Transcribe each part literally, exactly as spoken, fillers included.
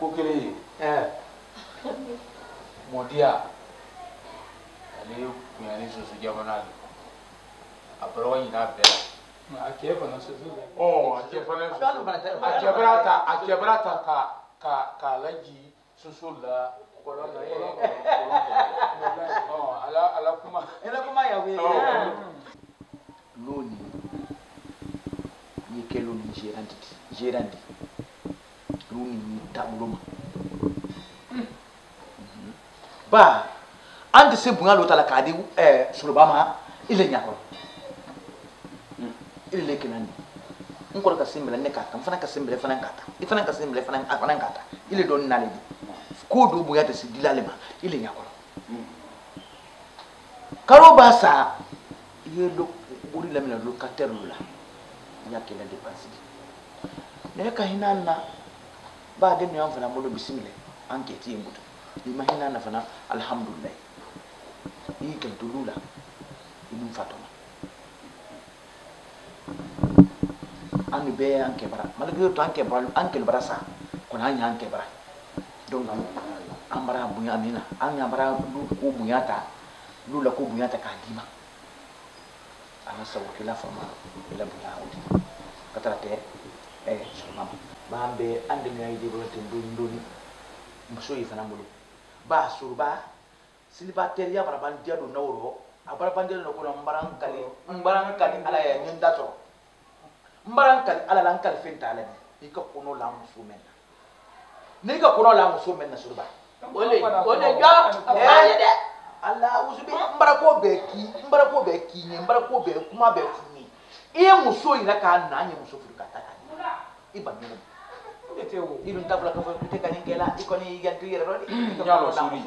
Kokele, eh, Modia, allez, vous allez sur ce diamant. Après, on y a fait. Oh, à Kebrata, à Kebrata, à Kebrata, à la Guy, ce sont là. À la Puma, et la Puma, il y a Loni, Nikeloni, j'ai rendu. Loni, tableau. Bah, un de ces bons à l'autre à la Cadé, sur le Bama, il est Niakon. Il est Kenani. On croit que c'est un Nekata, on fait un Cassim Blefanakata, il fait un Cassim Blefanakata, il est donné à l'édit. Kodo Bouyate, c'est Dilalema, il est Niakon. Karobasa, il est le locataire là. Il y a qu'il a dépensé. Mais quand il y a un bas de nuance, enquête, il m'a dit, alhamdoulilah. Il y a quelqu'un là, il nous fait. Anne Bé, Anne Kebra, malgré tout, Anne Kebra, Anne Kebra, ça, qu'on a une Anne Kebra. Donc, Ambra Bouyamina, Anne Ambra Bouyata. Nous la coupons à ta cadima. Alors, ça vous la forme de la bouillante. Quand la terre est sur maman. Bambe, un de mes développés de l'Indoni. Monsieur Yfanamolo. Bas sur bas, s'il va te dire à la bandière de Noro, à la bandière de Mbarankali, Mbarankali à la Yendato. Mbarankali à la Lankal Fentalen, il y a un homme soumen. N'est-ce pas qu'on a l'âme soumen sur bas? On est là, on est là. Allah uzubi mbarako beki mbarako beki ni mbarako be kuma be funi e muso ila ka na nyi muso furu kata kani iba mino ete o ilu tabla ka furu te kani kela ikoni igantu yero ni nyalo suri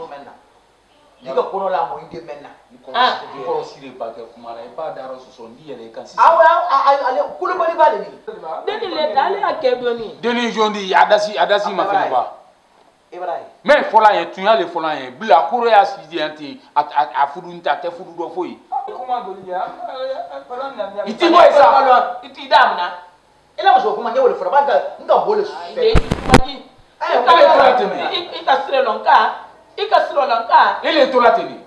diga kono la mo inde menna ko sire ba ka kuma la ba daro so so ndi ele kan si awu ale kulu bali bali ni deni le dale akeboni deni jondi adasi adasi mafina ba mais fola yɛ tunya le fola yɛ bila koro ya sidiante a furu nta te furu do foyi kuma doli ya fola na ya iti boy sa iti damna ela mo so kuma ne wole fola ba ga nka bole su fe ai ka le fola te mi ita sire lonka ika sire lonka ele to la te ni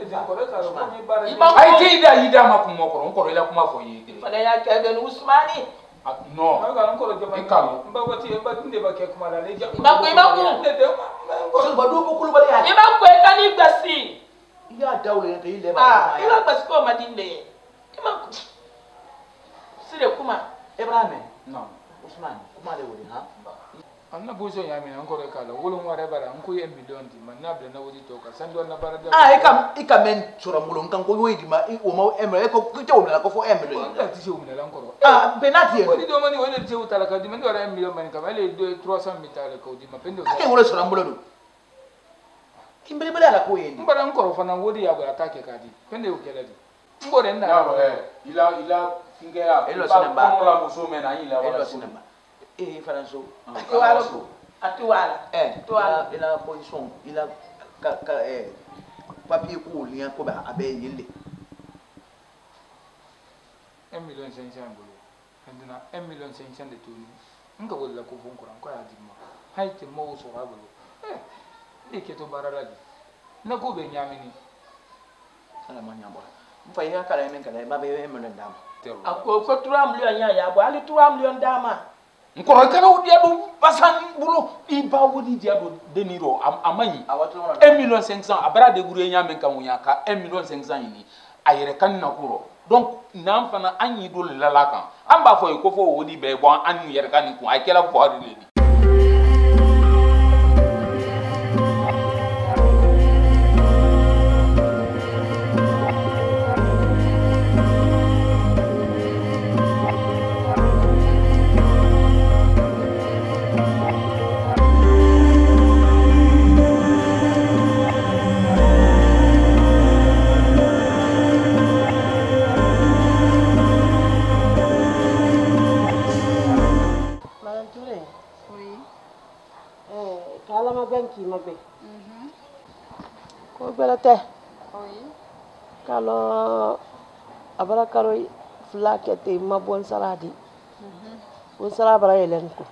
Ibrahim ai ti da ida ma kuma ko on ko ela kuma foyi te fola ya ka den Usmani. Non, il calme. Il va vous dire qu'il ne va pas vous dire qu'il ne va pas vous dire qu'il ne va pas vous dire qu'il ne va pas vous dire qu'il ne va pas vous dire qu'il ne va pas vous dire qu'il ne va pas vous dire qu'il ne va pas vous dire qu'il ne va pas il François il a position il a papier pour lien comme un million cinq cents maintenant un million cinq cents de tout on va la coupon encore à dire moi haïti mo so rabolo eh et que to barara di na ko be nyamini ala ma nyambo mfa ya kala men kala ba be million dama akko ko trois millions ya ya bo ali trois millions dama. On connaît quand on dit à vous, passant boulot, il va vous dire de Niro, à Mani, un million cinq cents, à Brad de Gouréa, mais quand on y a un million cinq cents, à Yerekanakuro. Donc, n'a pas un idole de la lacan. En bas, il faut vous dire, ben, bon, un Yerekanakuro, à quelle fois il est. Fla kete ma bon saladi bon salabara yelen ko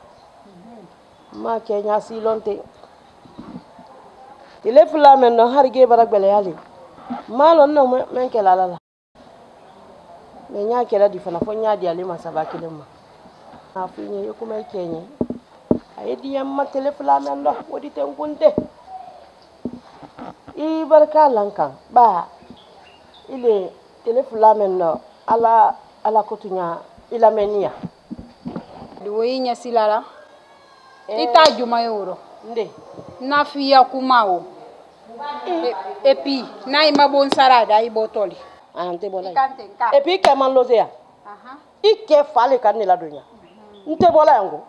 Ma Kenya si lonte. Il est là maintenant, hargué baragbelé. Mal on nomme la la. Mais n'y a qu'elle a dit Fanafonia d'Ali Masabakilema. A fini Yokumé Kenya. A dit un matéléflamen là, ou dit un punté. Ibarka Lanka, bah, il est téléflamen là, à la à la Cotunia, il a menia. Douénia Silala. Ita Jumauro. Ndé. Nafia Kumao. Et puis, naima bon sarada i botoli. Ante bola. Et puis que manlozea. Aha. Ike fale kanela dunya. Nte bola yango.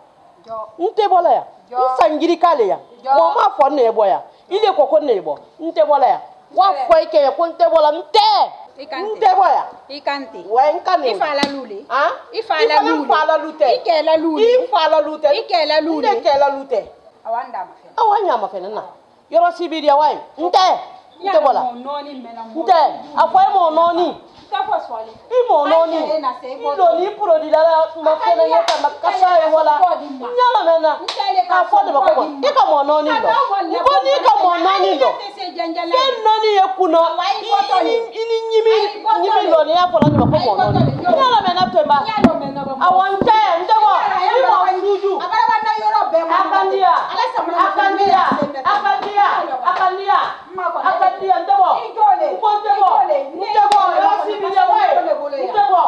Nte bola ya. Nsangiri kale ya. Mo ma fo na ebo ya. Ile kokon na ebo. Nte bola ya. Wa fo ike ya ko nte bola nte. Nte boya. Ikante. Wa nkane. Ifa la lule. Ah? Ifa la lule. Ifa la lute. Ike la lule. Ifa la lute. Ike la lule. Ike la lute. Awanda mafena. Awanya mafena na. Yoro sibiria wai. Nte. Nte bola. Nte. Afwa mo noni. Tapo swali. Imo noni. Noni puro dilala mafena yeta makasa e wala. Nyala mena. Afwa de makobo. Ika mo noni do. Boni ika mo noni do. Ken noni yekuno. Ini nyimi nyimi noni afwa de makobo noni. Nyala mena tweba. Awante nte bola. Imo suju. Akandia, akandia, akandia, akandia, akandia, ndebo, ndebo, ndebo, yosi bijawe, ndebo,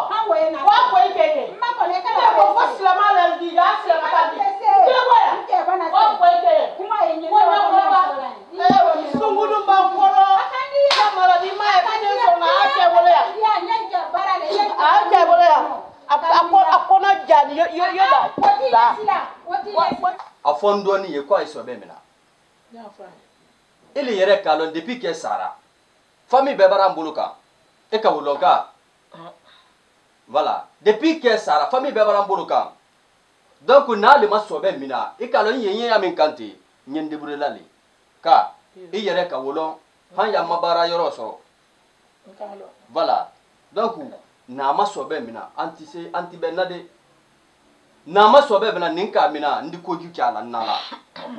wako ikeke, ndebo, wasilama lendi, yasilama kandi, ndebo ya, wako ikeke, wana wana, sungulu mbakoro, kamara di ma, kanyo na ake bolea, ake bolea, akona akona jani, yoda, la. A fondoni ye quoi iso bemina. Il y a des calons depuis que Sarah. Famille Bebaram Boulouka. Et Kaouloka. Voilà. Depuis que Sarah, famille Bebaram Boulouka. Donc on a le masso bemina. Et calons yé yamin kanti. Nyen de Brulali. Ka. Il y a des kaoulons. Han yamabara yoroso. Voilà. Donc na masso bemina. Anti-se, anti-benade. Nama sobe bena ninka mina ndiko jukia la nala.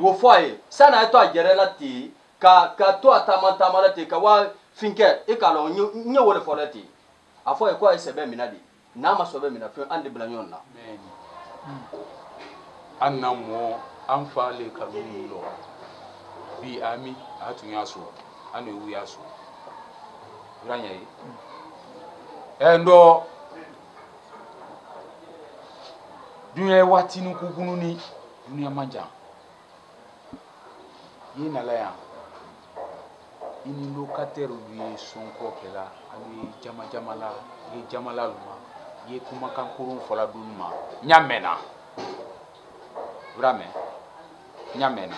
Wofoe sana eto ajerelati ka ka to atamata malati ka wa finke ikalo nyewo le forati. Afoe kwa esebe mina di. Nama sobe mina fe ande blanyon na. Anna mo amfale kabulu lo. Bi ami atunya so. Ana ewu ya so. Uranya yi. Endo dunia wati nukukunu ni dunia manja yina la ya ini lokateru ye sonko kela ani jama jama la ye jama la luma ye kuma kankurun fola dunuma nyamena vraiment nyamena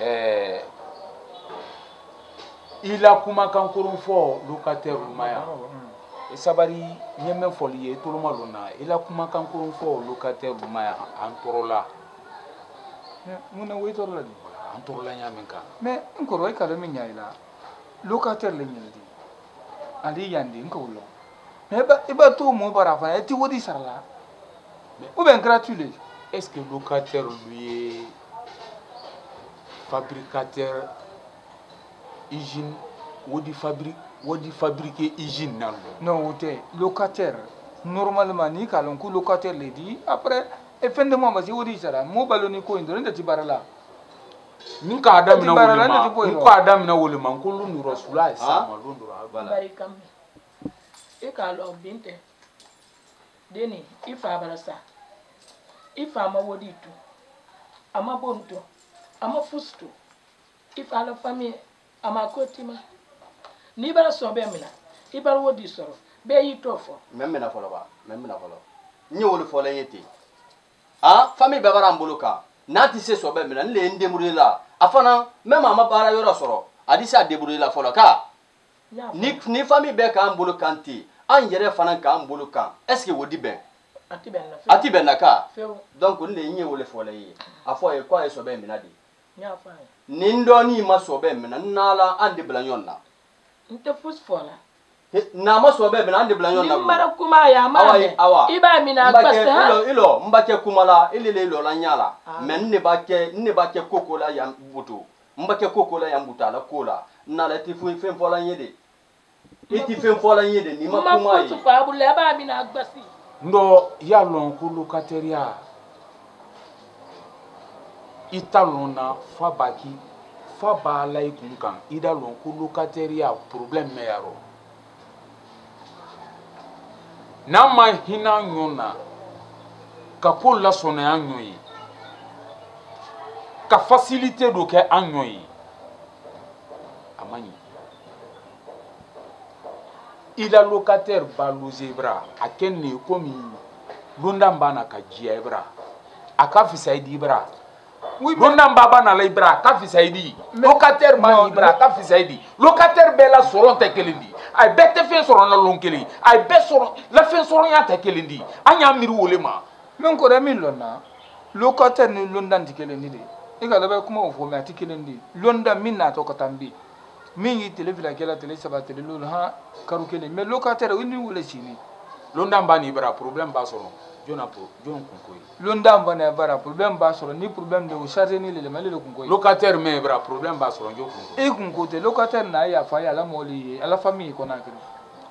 eh ila kuma kankurun fo lokateru maya et sabari nyemem folie tout le monde na ila kuma kankurun fo locataire bumaya antorola mona wetorola ni antorola nyamenka mais nkoro ikalo minya ila locataire le nyindi ali yandi nkolo mais ba tout mo bara fa eti wodi sarala ou ben gratuit est-ce que locataire lui fabricateur hygiène wodi fabrique wodi fabriquer hygiène nan non wote locataire normalement ni kalon ku locataire le dit après et fin de mois basi wodi sara mo baloni ko indore ndati barala min ka adam na wole min ka adam na wole man ko lu rasulullah sallallahu alaihi wasallam bala barikam e kalon binte deni ifa barasa ifa ma wodi tu ama bonto ama fustu ifa la famille ama kotima ni bara so be mina ibara wodi soro be yi tofo memena folo ba memena folo nyewol folo yete ah famille be bara mbuluka nati se so be mina le ndemurela afana mema mabara yoro soro adisa deburela folo ka ni ni famille be ka mbuluka anti an yere fana ka mbuluka est ce que wodi ben ati ben na ati ben na ka donc le nyewol folo yi afo e kwa so be mina di nya fa ni ndoni ma so be mina nala ande blanyon na. Nte fous fola, Nama sobe benandi blanyon na. Nimara kuma ya mame. Iba mina kwase ha. Ilo ilo mbake kumala ilele ilo la nyala. Men ne bake ne bake kokola ya butu. Mbake kokola ya mbutala kola. Nala tifu fem fola yede. Iti fem fola yede ni makuma. Mama kutu kwa bule ba mina kwase. Ndo yalon kulu kateria. Italona fabaki faba lai kunkan. Idalon kulu kateria problem meyaro. Nama hina nyona kapola sona anyoyi ka facilité doke anyoyi amani il a locataire balozebra akenne komi londamba na kajiebra akafisaidibra oui londamba bana libra kafisaidi locataire manibra kafisaidi locataire bela soronte kelindi I bet the fence on a long killing. I bet la fence on a taken the Anyamiruolema. Noncoramilona. Look at and London Tikelindi. You got a come over my Tikelindi. London Minat or Catambi. Me to live like a telesabat, Luna, Carukeli, me look at her window. London Banibra problem Basson, Jonapo, John Concoy. London Banabara problem Basson, ni problem de Usazini, le Maluco. Look at her mebra problem Basson, John. Eguncote, look at her Naya, Faya, la Moli, à la famille Conacre.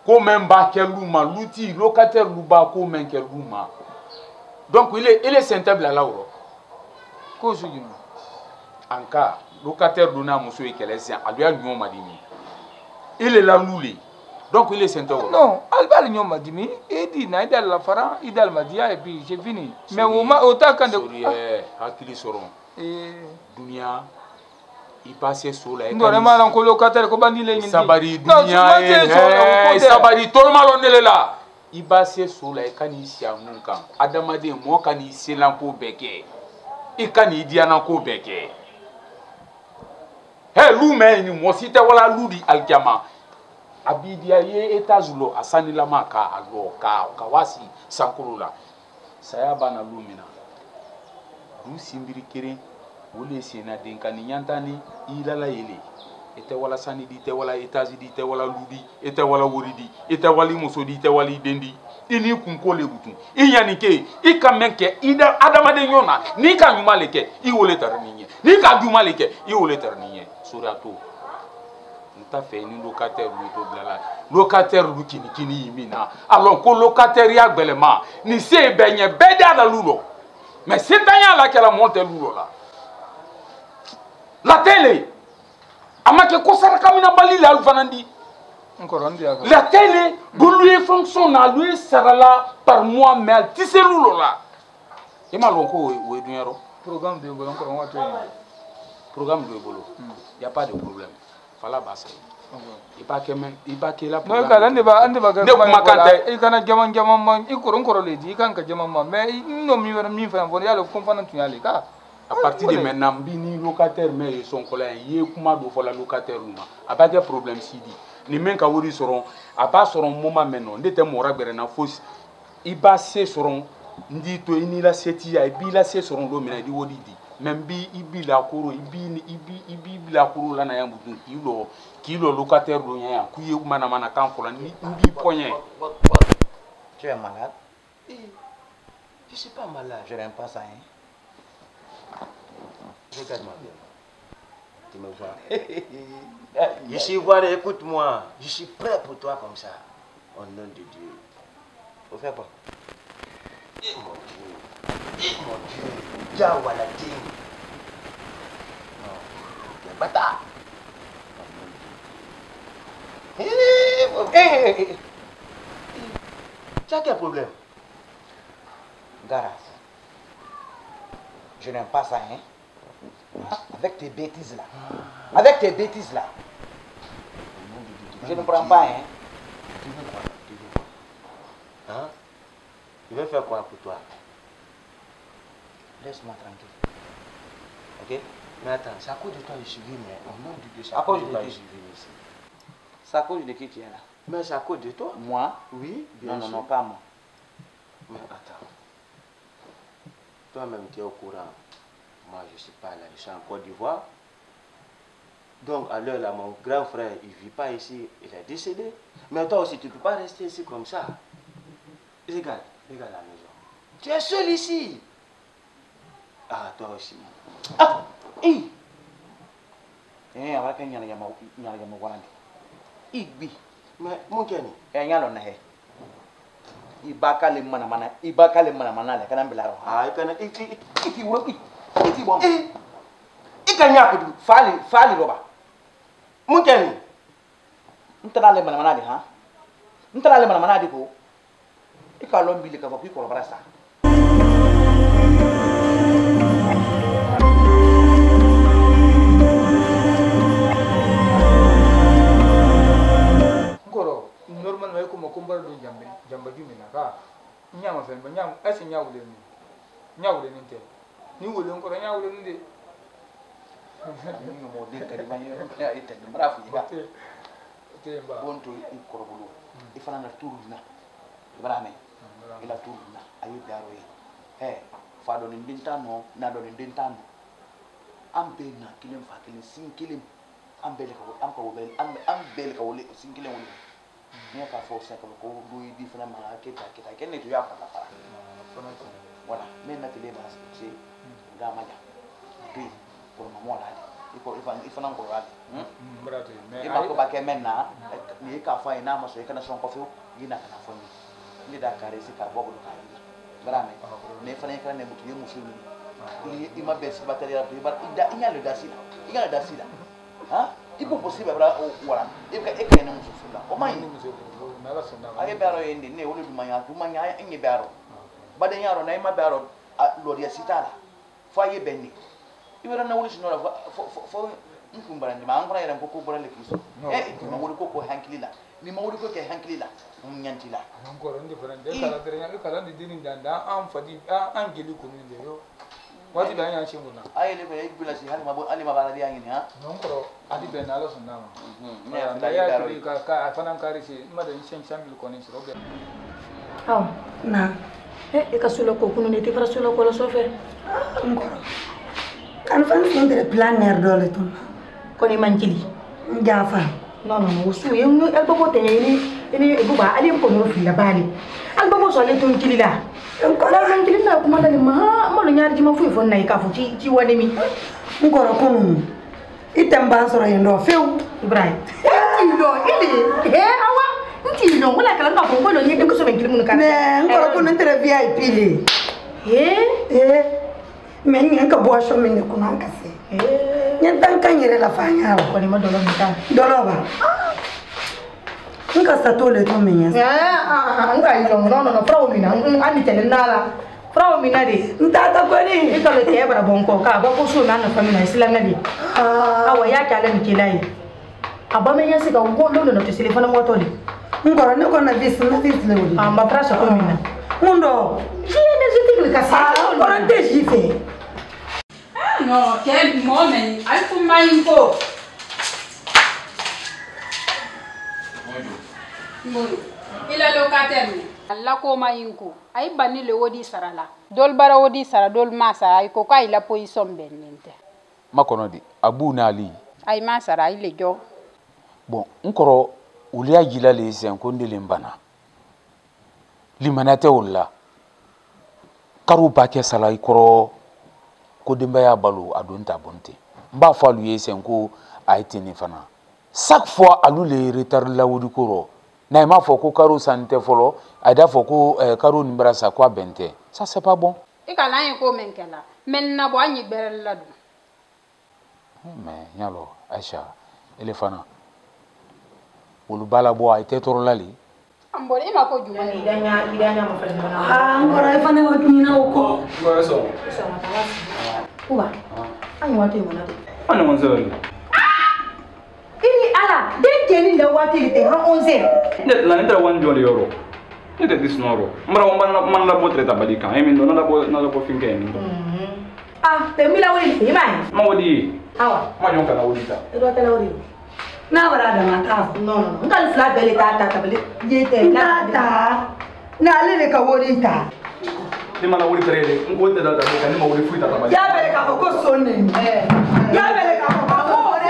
Comme Bakeluma, l'outil, locataire Luba, comme Keluma. Donc il est, il est sentable à l'auro. Cause du nom. Anka, locataire Luna, monsieur Kelesien, à lui, à lui, madame. Il est là, Luli. Donc il est sentable. Non, Alba Lyon m'a dit, il dit, Naïdal la fara, Idal m'a dit, et puis j'ai fini. Mais au moins, autant quand il a dit, Dunia, il passait sous la. Non, mal en colocataire, comment il est Sabari, Dunia, Sabari, tout le monde est là. Il passait sous la canicie à mon camp. Adamade, moi, canicie l'enco béquet. Et canidia l'enco béquet. Hé, l'humain, moi, si t'as voilà l'oudi algama. Abidia ye etazulo asani lamaka alo ka kawasi sankurula sayaba na lumina du simbiri kere wole sena denka ni nyantani ilala ile ete wala sani di te wala etazi di te wala ludi ete wala woridi ete wali musodi te wali dendi ini kunkole butu inyanike ikamenke ida adamade nyona ni ka nyuma leke i wole tarninye ni ka duma leke i wole tarninye surato ta fait ni locataire luto blala locataire lukini kini imina alors ko locataire ya gbelema ni se benye beda la lulo mais c'est tanya la qu'elle monte lulo la la télé amake ko saraka mina bali la vanandi encore ndi aka la télé bulu fonctionne à lui sarala par mois mais ti se lulo la e ma lonko we dunero programme de bolo encore on va programme de bolo il y a pas de problème. Fala basa. Iba kema, iba kila. No kala ndeba, andeba kama. Ndeba makante. Ikana jaman jaman man, ikuron koroledi, ikanka jaman man. Mais non mi vera mi fana voni alo kumfana tunyalika. À partir de maintenant, bini locataire mais son collègue yekuma do fola locataire uma. Aba des problèmes sidi. Ni men ka wori soron, aba soron moma menon, ndete mora gbere na fosi. Iba se soron ndi to ini la seti ya ibi la se soron do mina di wodi di. Même bi ibi la koro ibi ibi ibi la koro la na ya mutun kilo kilo locataire do nya ku ye mana mana kan fola ni bi poignet. Tu es malade? Je suis pas malade, je n'aime pas ça hein. Regarde-moi bien. Tu me vois. Je suis voilà, écoute-moi. Je suis prêt pour toi comme ça. Au nom de Dieu. Faut faire quoi? Mon Dieu, Yahwa la dîme. Non, c'est bâtard. Hé, hé, hé. Tu as quel problème? Garas, je n'aime pas ça, hein. Avec tes bêtises là. Avec tes bêtises là. Je ne prends pas, hein. Tu veux quoi? Tu veux quoi? Hein? Tu veux faire quoi pour toi? Laisse-moi tranquille. Ok? Mais attends, c'est à cause de toi que je suis venu, mais au nom de Dieu, c'est à cause de toi que je suis venu ici. C'est à cause de qui tu es là? Mais c'est à cause de toi? Moi? Oui, bien sûr. Non, non, non, pas moi. Mais attends. Toi-même, tu es au courant. Moi, je ne suis pas là, je suis en Côte d'Ivoire. Donc, à l'heure là, mon grand frère, il ne vit pas ici, il est décédé. Mais toi aussi, tu ne peux pas rester ici comme ça. Regarde, regarde la maison. Tu es seul ici. Ah, toi aussi. Ah, hi. Eh, avec un yalla yama, yalla yama wanani. Igbi. Mais mon gars, eh, yalla on est. Ibaka le mana mana, ibaka le mana mana le. Kanam belaro. Ah, kanam. Iti, iti wampi, iti wampi. Ikanya kudu. Fali, fali roba. Mon gars, ntana le mana mana di ha? Ntana le mana mana di ko? Ikalom bili kavaku kolabrasa. Voilà, même la télé, c'est un gars malade. Pour le moment, il faut il faut encore aller. Il va encore baquer maintenant. Il est capable de faire une action coiffée. Il n'a qu'à faire. Il est d'accord, c'est qu'à boire le café. Voilà, mais il faut qu'il ne bouge pas musulman. Il m'a baissé batterie à plus bas. Il y a le dassi là. Il y a le dassi là. Hein? Il peut possible avoir au voilà. Il peut écrire un musulman. Comment il nous musulman? Allez, barreau, il est né au lieu du manière. Du manière, il est barreau. Baden yaro na ima baro loria sitala faye benni ibara na wuli sinora fo fo nkumbara ndi mangura yera nkoko bora lekiso eh ituma wuli koko hanklila ni mawuli koko hanklila nyantila ngoro ndi fara ndi kala tere nyalu kala ndi dinin danda am fadi am geli kuninde yo wati da nya shimuna ayele ko ibula si hali mabo ali mabara di angini ha ngoro adi benna lo sunna mhm ne anda ya tori ka ka afanan kari si madan shen shamil konin si robe oh na. Et quand sur le coco, nous n'étions pas sur le colo sauvé. Encore. Quand on fait des plans nerveux, tout. Qu'on est manquili. Jaffa. Non non, on suit. Nous, elle peut pas tenir. Elle est égoûtée. Elle est un peu nerveuse là-bas. Elle peut pas s'aller tout manquili là. Encore. Elle manquili là. Comment elle est mah? Moi le nyari, je m'en fous. Il faut naïf à foutre. Tu vois les mi. Encore comme. Il t'aime pas sur les noix. Fais où? Brian. Il dort. Il est. Nti longo la kala ngakho ngolo nyete kuso bengile munhu kana ne ngolo kuna ntere V I P le he he menye ka bua sho menye kuna ka se he nya tanka nyere la fanya ko ni madolo mutana doloba nka sa tole to menye ah ah nka ilongo no no frau mina ani tele nala frau mina de ntata ko ni ikalo te bara bonko ka ba ko so mana famina islanga de ah awa ya ka le mkilai aba menye se ka ngolo no to telefona motole. Ngora ne kona visina visile wuli. Ah matrasha ko mina. Mundo. Jiene zitiki likasa. Ngora nte jife. Ah no, quel moment. Ai fuma inko. Mundo. Mundo. Ila locataire ni. Allah ko ma inko. Ai bani le wodi sarala. Dol bara wodi sara dol masa ai ko ka ila poison benente. Makonodi abu na ali. Ai masara ile jo. Bon, ngoro Ulia gila lezi yankonde limbana. Limanate ula. Karu bakia sala ikoro. Kodemba ya balu adonta bonte. Mba falu yezi yanko aite nifana. Sak fwa alule retarula wudikoro. Na ima foko karu sanite folo. Aida foko eh, karu nimbra sakwa bente. Sa se pa bon. Ika la yanko menkela. Men nabo anyibere ladu. Hume, nyalo, Aisha, elefana. Ulubala boa itetorolali. Ambole ima ko juma. Idanya idanya mafanya. Ah, ngora ifane watumina huko. Ngora so. Sasa matalasi. Uba. Ah. Ani watu yona. Ana mwanzoni. Ah! Ili ala, deni ndio watu lite ha onze. Ndio la ndio one jolly euro. Ndio this noro. Mara wambana manla botre tabadika. Mimi ndo nala bo nala bo fingeni. Mhm. Ah, temila wili imani. Maudi. Hawa. Mwanyoka na udita. Ndio tena udita. Na barada mata no no no ngal flat bele tata tabele yete na tata na lele ka worita ni mala wori trele ngonde da da ka ni ma wori fuita tabele ya bele ka ko sonne eh ya bele ka ko ko re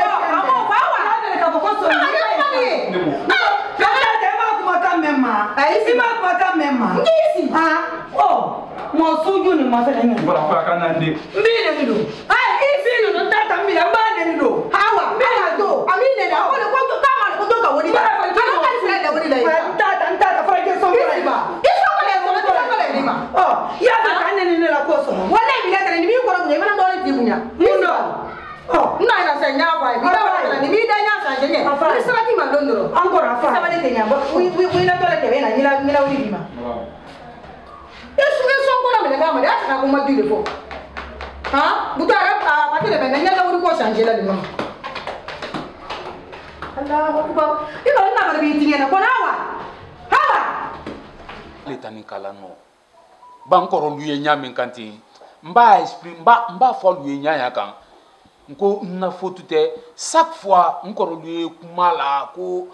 chaque fois encore lui kumala ko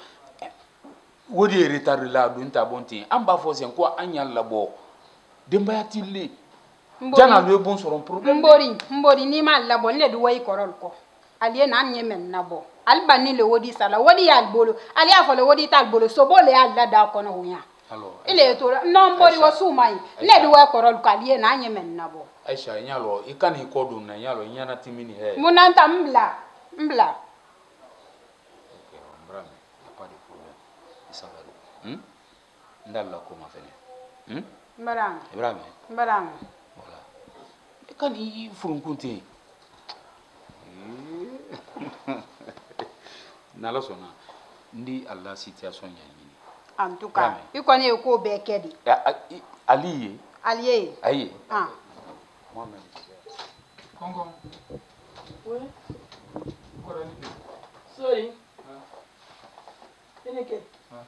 wodi retard la do nta bonti amba fosen ko anya labo demba yatile jana le bon soron problème mbori mbori ni mal labo le do way korol ko alié nan yemen nabo albani le wodi sala wodi albolo ali afole wodi talbolo so bole alla da ko no nya alors ile to non mbori wasumai le do way korol ko alié nan yemen nabo aisha nyalo ikani kodu na nyalo nyana timini he munanta mbla mbla. Hmm? Ndalla ko ma fene. Hmm? Mbarang. Ibrahim. Mbarang. Voilà. E kan yi furunkunte. Na la sona. Ndi Allah situation ya yini. En tout cas, iko ne ko be kedi. Aliye. Aliye. Aye. Ah. Moi même. Kongo. Oui. Kora ni. Sorry. Ah. Ene ke. Ah.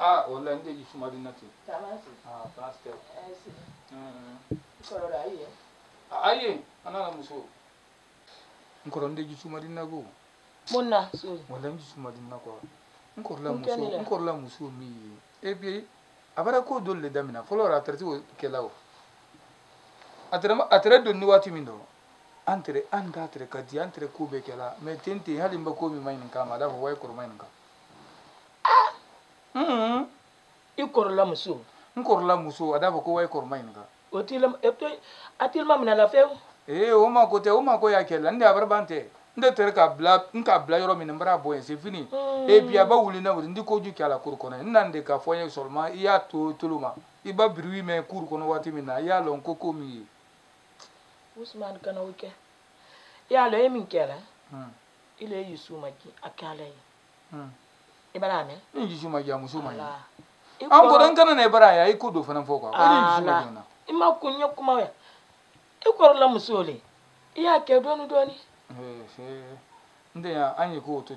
Ah, on l'a dit, je m'en dis. Ah, parce que. Ah, aïe, on a un mousseau. Encore un déjeuner sous Madinago. Mon âme, on l'a dit sous Madinago. Encore la mousseau, encore la mousseau, mi. Eh bien, avant la cour de l'Edamina, il faut leur attraper au Kelao. Attraper de Nouatimino. Entre Andatre, Kadi, entre Koubekela, mais Tinti, Halimbako, Mimainka, Madame Waikourmanka. Hum, il corle la moussou. Il corle la moussou, Adam Koua Kormainga. A-t-il m'amené à la faire? Eh, au ma côté, au ma koya qu'elle n'a pas banté. Ne te recabla, un cabla, un bravo, c'est fini. Et puis, à bas ou l'ina, vous n'avez qu'au qu'à la cour qu'on a, n'en de cafoyer seulement, il y a tout le monde. Il va bruit, mais cour qu'on a timina, il y a l'onco commis. Ousmane Kanouke. Il y a le Heminkela. Il est Yusumaki à Calais. Et bien, je suis marié à Moussouma. Je suis marié à Moussouma. Je suis marié à Moussouma. Je suis marié à Moussouma. Je suis marié à Moussouma. Je suis marié à Moussouma. Je suis marié à Moussouma.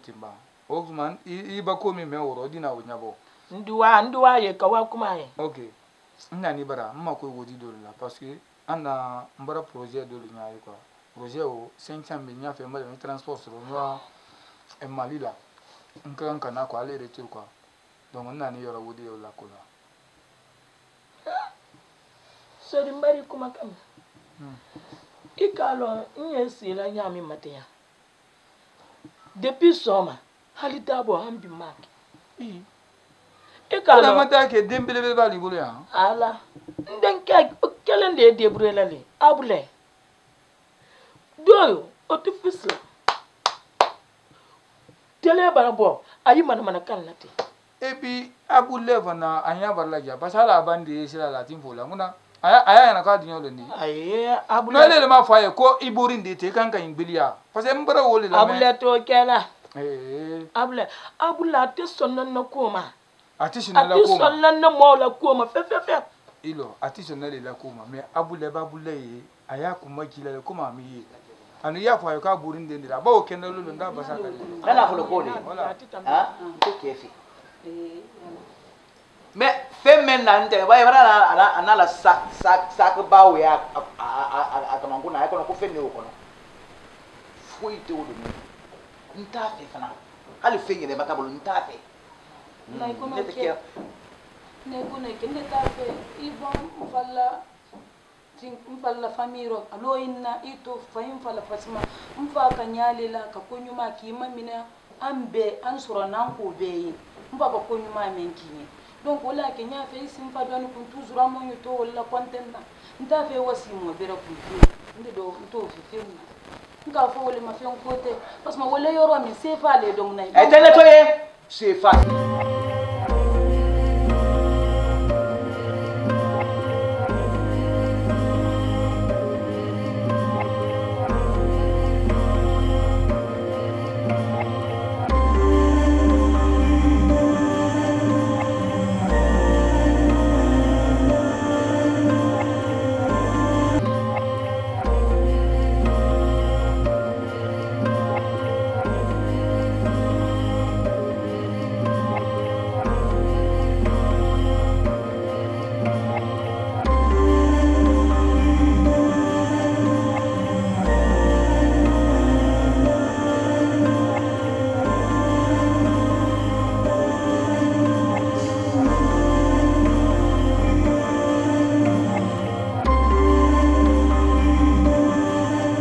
Je suis marié à Moussouma. Je suis marié à Moussouma. Je suis marié à Moussouma. Je suis marié à Moussouma. Je suis marié à Nkan kana kwa le retour quoi. Donc on a ni yoro wodi yola kola. So di mbari kuma kam. Hmm. Ikalo nyesi la nyami mateya. Depuis soma halita bo ambi mak. Hmm. Ikalo la mata ke dembele be bali bulu ya. Ala. Ndenke kelende debre la le. Abule. Doyo otifisla. Et puis, à bout de on a un peu de temps. Parce que la bande est là, il faut la mouna. Il y a un peu de temps. Il y a un peu de temps. Il y a un peu de temps. Il y a un peu de temps. Il y a un peu de temps. Il y a Ani ya fa yuka burin de ndira ba o kenelo lo nda basa ka ni ala folo ko ni ha ko kefi me femen na nte ba ibara ala ana la sak sak sak ba we a a ka manguna ya ko ko fenne o ko no foi te o do ni nta fe fana ali fe ngene maka bolo nta fe na ko ma ke ne ko ne ke ne ta fe ibon falla mfala famiro alo inna ito fahim fala fasima mfa kanyali la kakunyuma kimamina ambe ansura nanko be mbaba ko nyuma menkini donc wala ke nya fe simpa don ko toujours amonyo to wala contenta nda fe wasimo bere ko ndo to fi film nga fo wala ma fe on côté parce que wala yoro mi c'est fa le donc na et télé toi c'est fa